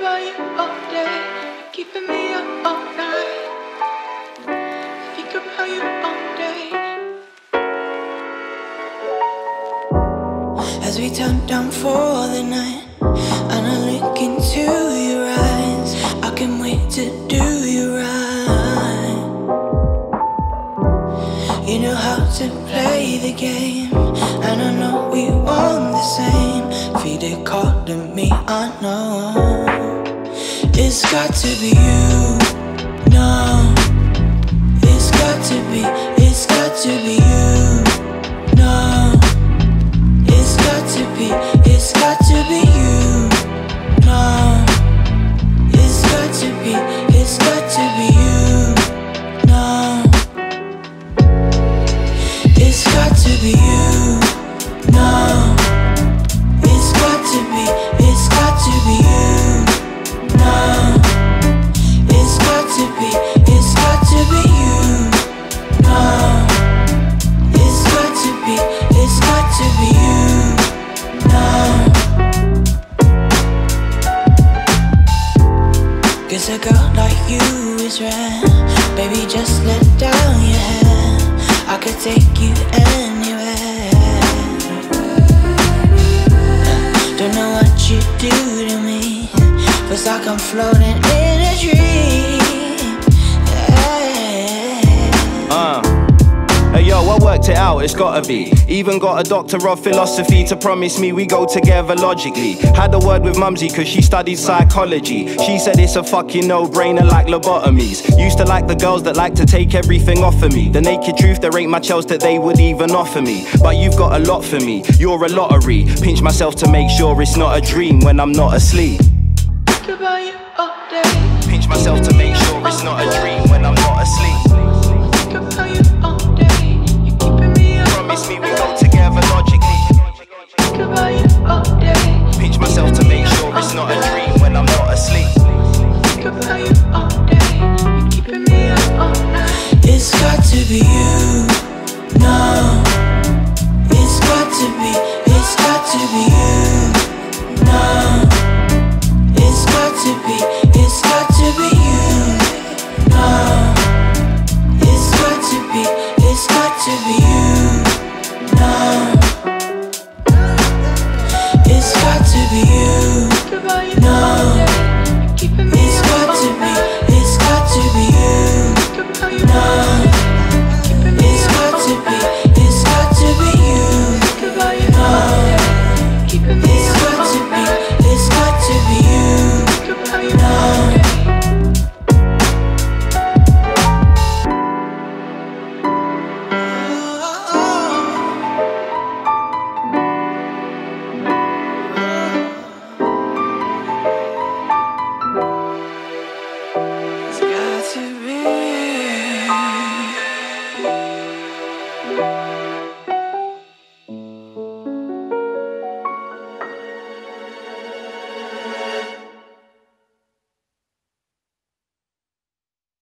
about you all day, keeping me up all night. I think about you all day. As we turn down for the night, and I look into your eyes, I can't wait to do you right. You know how to play the game, and I know we want the same. They called to me, I know it's got to be you. No, it's got to be, it's got to be you. No, it's got to be, it's got to be you. No, it's got to be, it's got to be you. No, it's got to be you. No, it's got to be, it's got to be you. No, it's got to be, it's got to be you. No, it's got to be, it's got to be you. No, 'cause a girl like you is rare. Baby, just let down your hair, I could take you anywhere. Don't know what you do to me, feels like I'm floating in a dream. Yeah. Hey yo, I worked it out, it's gotta be. Even got a doctor of philosophy to promise me we go together logically. Had a word with Mumsy cause she studied psychology. She said it's a fucking no-brainer like lobotomies. Used to like the girls that like to take everything off of me. The naked truth, there ain't much else that they would even offer me. But you've got a lot for me, you're a lottery. Pinch myself to make sure it's not a dream when I'm not asleep. Pinch myself to